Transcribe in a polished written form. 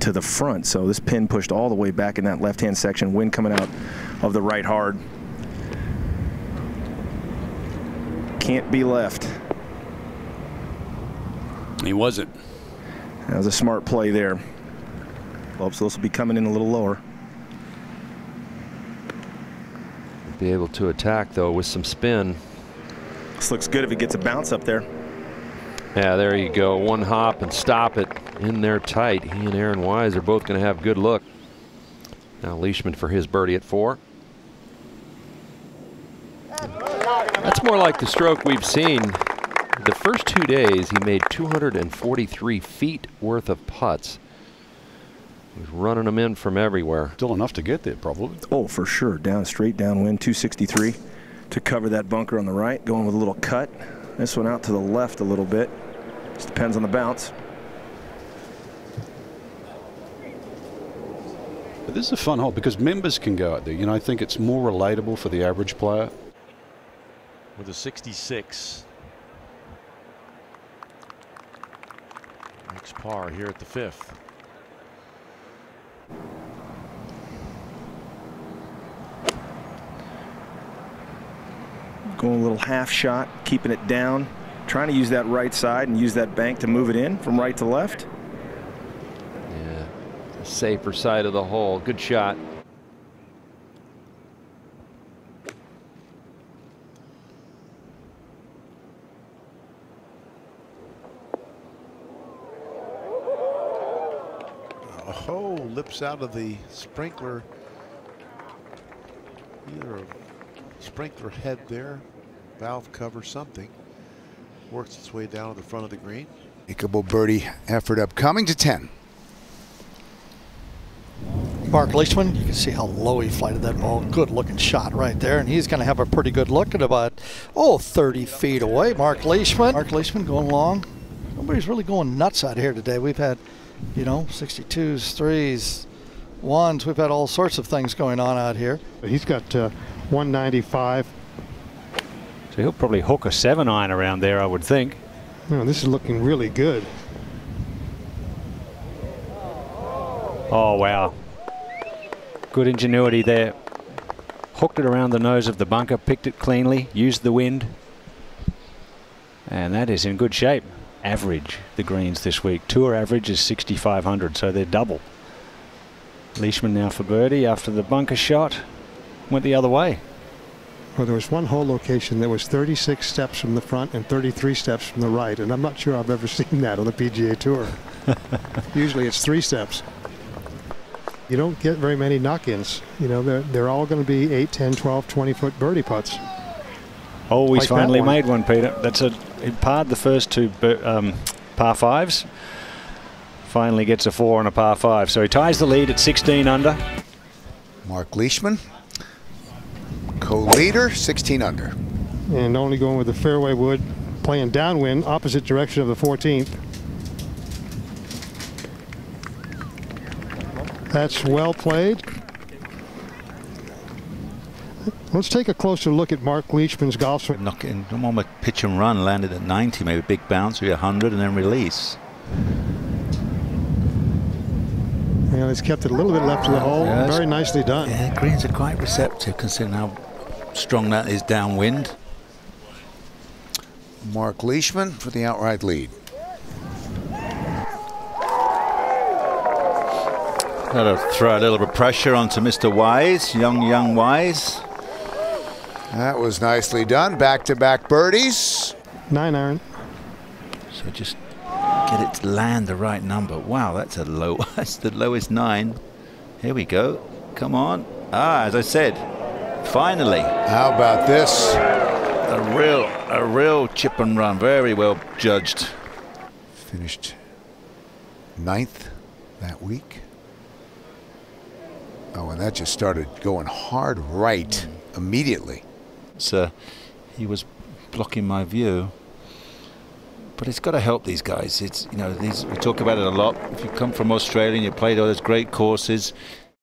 to the front. So this pin pushed all the way back in that left-hand section, wind coming out of the right hard. Can't be left. He wasn't. That was a smart play there. Well, so this will be coming in a little lower. Be able to attack, though, with some spin. This looks good if it gets a bounce up there. Yeah, there you go. One hop and stop it in there tight. He and Aaron Wise are both going to have good luck. Now Leishman for his birdie at 4. That's more like the stroke we've seen. The first 2 days, he made 243 feet worth of putts. He was running them in from everywhere. Still enough to get there, probably. Oh, for sure. Down straight, downwind, 263 to cover that bunker on the right. Going with a little cut. This one out to the left a little bit. Just depends on the bounce. But this is a fun hole because members can go out there. You know, I think it's more relatable for the average player. With a 66. Makes par here at the 5th. Going a little half shot, keeping it down, trying to use that right side and use that bank to move it in from right to left. Yeah, the safer side of the hole. Good shot. Oh, lips out of the sprinkler. Either a sprinkler head there, valve cover, something. Works its way down to the front of the green. Makeable birdie effort upcoming to 10. Marc Leishman, you can see how low he flighted that ball. Good looking shot right there, and he's going to have a pretty good look at about, oh, 30 feet away. Marc Leishman. Marc Leishman going long. Nobody's really going nuts out here today. We've had, you know, 62s, 3s, 1s. We've had all sorts of things going on out here. He's got 195. So he'll probably hook a 7-iron around there, I would think. You know, this is looking really good. Oh, wow. Good ingenuity there. Hooked it around the nose of the bunker, picked it cleanly, used the wind. And that is in good shape. Average, the greens this week. Tour average is 6,500, so they're double. Leishman now for birdie after the bunker shot. Went the other way. Well, there was one hole location that was 36 steps from the front and 33 steps from the right, and I'm not sure I've ever seen that on the PGA Tour. Usually it's 3 steps. You don't get very many knock-ins. You know, they're all going to be 8, 10, 12, 20-foot birdie putts. Oh, he's finally made one, Peter. That's a, he parred the first 2 par 5s. Finally gets a 4 on a par 5. So he ties the lead at 16 under. Marc Leishman, co-leader, 16 under. And only going with the fairway wood, playing downwind, opposite direction of the 14th. That's well played. Let's take a closer look at Marc Leishman's golf swing. I'm on my pitch and run, landed at 90, maybe big bounce, maybe 100, and then release. You know, he's kept it a little bit left of the hole. Yeah, very nicely done. Yeah, greens are quite receptive considering how strong that is downwind. Marc Leishman for the outright lead. That'll throw a little bit of pressure onto Mr. Wise, young Wise. That was nicely done. Back-to-back birdies. 9-iron. So just get it to land the right number. Wow, that's a low. That's the lowest 9. Here we go. Come on. Ah, as I said, finally. How about this? A real chip and run. Very well judged. Finished 9th that week. Oh, and that just started going hard right immediately. So he was blocking my view. But it's got to help these guys. It's, you know, these, we talk about it a lot. If you come from Australia and you played all those great courses,